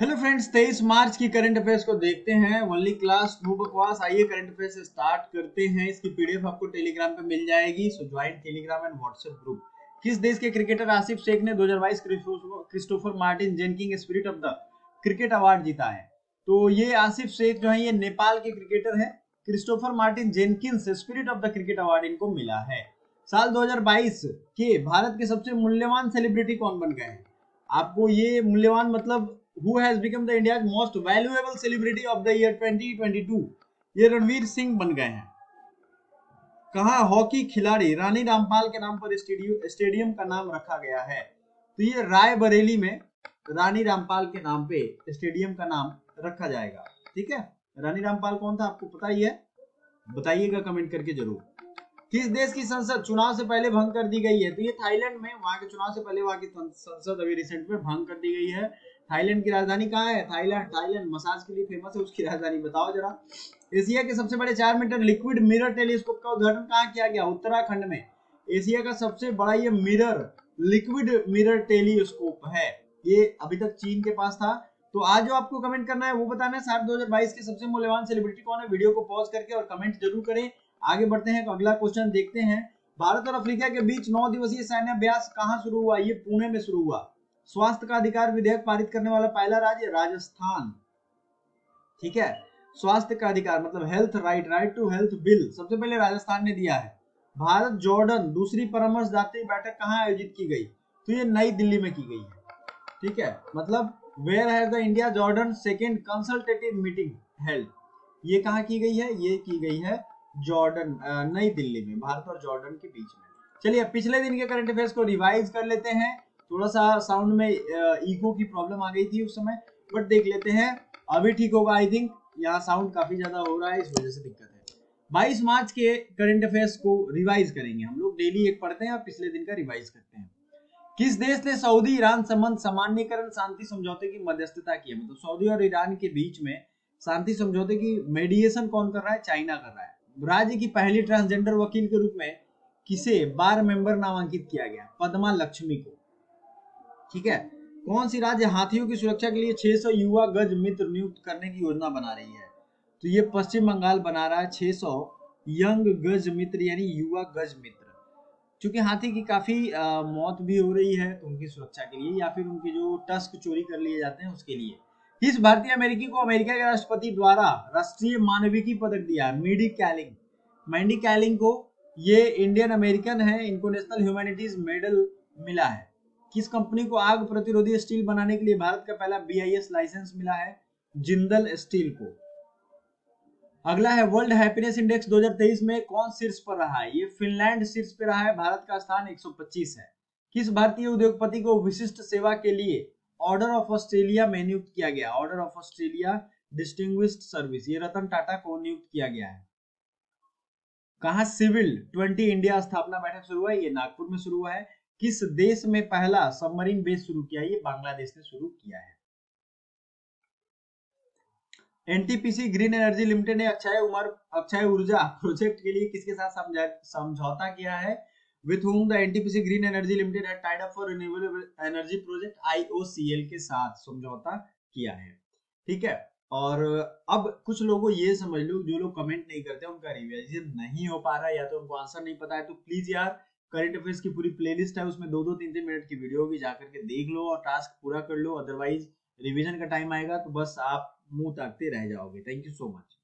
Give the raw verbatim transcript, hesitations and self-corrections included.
Hello friends, तेईस मार्च की current affairs को देखते हैं। ओनली क्लास टू बकवास। आइए करंट अफेयर्स स्टार्ट करते हैं। इसकी पीडीएफ आपको टेलीग्राम पे मिल जाएगी। So join Telegram and WhatsApp group. किस देश के क्रिकेटर आसिफ शेख ने दो हज़ार बाईस Christopher Martin Jenkins spirit of the cricket award जीता है? तो ये आसिफ शेख जो है ये नेपाल के क्रिकेटर है। Christopher Martin Jenkins spirit of the cricket award इनको मिला है। साल दो हज़ार बाईस के भारत के सबसे मूल्यवान सेलिब्रिटी कौन बन गए हैं? आपको ये मूल्यवान मतलब Who has become the India's most valuable celebrity of the year twenty twenty-two? ये रणवीर सिंह बन गए हैं। कहा हॉकी खिलाड़ी रानी रामपाल के नाम पर स्टेडियम का नाम रखा गया है? तो ये रायबरेली में रानी रामपाल के नाम पे स्टेडियम का नाम रखा जाएगा। ठीक है, रानी रामपाल कौन था आपको पता ही है, बताइएगा कमेंट करके जरूर। किस देश की संसद चुनाव से पहले भंग कर दी गई है? तो ये थाईलैंड में वहां के चुनाव से पहले वहां की संसद अभी रिसेंट में भंग कर दी गई है। थाईलैंड की राजधानी कहाँ है? थाईलैंड। थाईलैंड मसाज के लिए फेमस है, उसकी राजधानी बताओ जरा। एशिया के सबसे बड़े चार मीटर लिक्विड मिरर टेलीस्कोप का उद्घाटन कहाँ किया गया? उत्तराखंड में। एशिया का सबसे बड़ा ये मिरर लिक्विड मिरर टेलीस्कोप है। ये अभी तक चीन के पास था। तो आज जो आपको कमेंट करना है वो बताना है। साल दो हज़ार बाईस के सबसे मूल्यवान सेलिब्रिटी कौन है? वीडियो को पॉज करके और कमेंट जरूर करें। आगे बढ़ते हैं, अगला क्वेश्चन देखते हैं। भारत और अफ्रीका के बीच नौ दिवसीय सैन्याभ्यास कहाँ शुरू हुआ? ये पुणे में शुरू हुआ। स्वास्थ्य का अधिकार विधेयक पारित करने वाला पहला राज्य राजस्थान। ठीक है, स्वास्थ्य का अधिकार मतलब health right, right to health bill सबसे पहले राजस्थान ने दिया है। भारत जॉर्डन दूसरी परामर्शदात्री बैठक कहाँ आयोजित की गई? तो ये नई दिल्ली में की गई है। ठीक है, मतलब where has the India Jordan second consultative meeting held, ये कहाँ की गई है? ये की गई है जॉर्डन, नई दिल्ली में, भारत और जॉर्डन के बीच में। चलिए पिछले दिन के करंट अफेयर्स को रिवाइज कर लेते हैं। थोड़ा सा साउंड में इको की प्रॉब्लम आ गई थी उस समय, बट देख लेते हैं, अभी ठीक होगा। आई थिंक यहाँ साउंड काफी ज्यादा हो रहा है, इस वजह से दिक्कत है। बाईस मार्च के करंट अफेयर्स को रिवाइज करेंगे हम लोग। डेली एक पढ़ते हैं और पिछले दिन का रिवाइज करते हैं। किस देश ने सऊदी ईरान संबंध सामान्यकरण शांति समझौते की मध्यस्थता की है? मतलब सऊदी और ईरान के बीच में शांति समझौते की मेडिएशन कौन कर रहा है? चाइना कर रहा है। राज्य की पहली ट्रांसजेंडर वकील के रूप में किसे बार मेंबर नामांकित किया गया? पद्मा लक्ष्मी को। ठीक है, कौन सी राज्य हाथियों की सुरक्षा के लिए छह सौ युवा गज मित्र नियुक्त करने की योजना बना रही है? तो ये पश्चिम बंगाल बना रहा है छह सौ यंग गज मित्र, यानी युवा गज मित्र। क्योंकि हाथी की काफी आ, मौत भी हो रही है, तो उनकी सुरक्षा के लिए या फिर उनके जो टस्क चोरी कर लिए जाते हैं उसके लिए। किस भारतीय अमेरिकी को अमेरिका के राष्ट्रपति द्वारा राष्ट्रीय मानविकी पदक दिया? मेडिकैलिंग। मेडिकैलिंग को, ये इंडियन अमेरिकन है, इनको नेशनल ह्यूमैनिटीज मेडल मिला है। किस कंपनी को आग प्रतिरोधी स्टील बनाने के लिए भारत का पहला बीआईएस लाइसेंस मिला है? जिंदल स्टील को। अगला है वर्ल्ड हैप्पीनेस इंडेक्स दो हज़ार तेईस में कौन शीर्ष पर रहा है? ये फिनलैंड शीर्ष पर रहा है, भारत का स्थान एक सौ पच्चीस है। किस भारतीय उद्योगपति को विशिष्ट सेवा के लिए ऑर्डर ऑफ ऑस्ट्रेलिया में नियुक्त किया गया? Order of Australia distinguished service, ये रतन टाटा को नियुक्त किया गया है। कहा सिविल ट्वेंटी इंडिया स्थापना बैठक शुरू हुआ है? ये नागपुर में शुरू हुआ है। किस देश में पहला सबमरीन बेस शुरू किया? ये बांग्लादेश ने शुरू किया है। एनटीपीसी ग्रीन एनर्जी लिमिटेड ने अक्षय उमर अक्षय ऊर्जा प्रोजेक्ट के लिए किसके साथ समझौता किया है? With whom the NTPC green energy limited had tied up for renewable energy project IOCL के साथ समझौता किया है। ठीक है, और अब कुछ लोगों ये समझ लो, जो लोग कमेंट नहीं करते उनका रिविजन नहीं हो पा रहा है, या तो उनको आंसर नहीं पता है, तो प्लीज यार करंट अफेयर्स की पूरी प्लेलिस्ट है, उसमें दो दो तीन तीन मिनट की वीडियो होगी, जाकर के देख लो और टास्क पूरा कर लो। अदरवाइज रिवीजन का टाइम आएगा तो बस आप मुंह ताकते रह जाओगे। Thank you so much.